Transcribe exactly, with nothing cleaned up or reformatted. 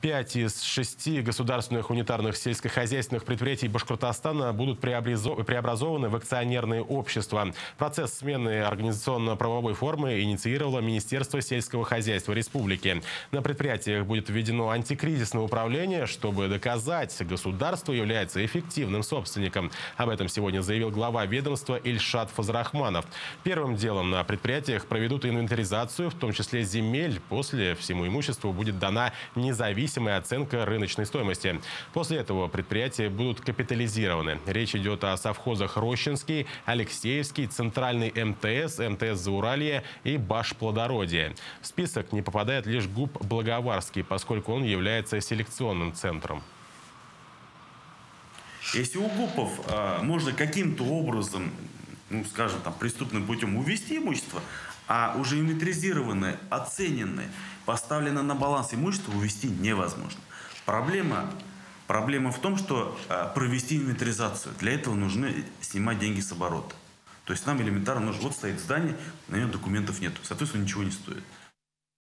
Пять из шести государственных унитарных сельскохозяйственных предприятий Башкортостана будут преобразованы в акционерные общества. Процесс смены организационно-правовой формы инициировало Министерство сельского хозяйства республики. На предприятиях будет введено антикризисное управление, чтобы доказать, государство является эффективным собственником. Об этом сегодня заявил глава ведомства Ильшат Фазрахманов. Первым делом на предприятиях проведут инвентаризацию, в том числе земель. После всему имуществу будет дана независимость. Оценка рыночной стоимости. После этого предприятия будут капитализированы. Речь идет о совхозах Рощинский, Алексеевский, Центральный МТС, МТС Зауралье и Башплодородие. В список не попадает лишь ГУП Благоварский, поскольку он является селекционным центром. Если у ГУПов а, можно каким-то образом, ну, скажем, там, преступным путем увести имущество, а уже инвентаризированное, оцененное, поставлено на баланс имущества, увести невозможно. Проблема, проблема в том, что провести инвентаризацию. Для этого нужно снимать деньги с оборота. То есть нам элементарно нужно, вот стоит здание, на нем документов нет. Соответственно, ничего не стоит.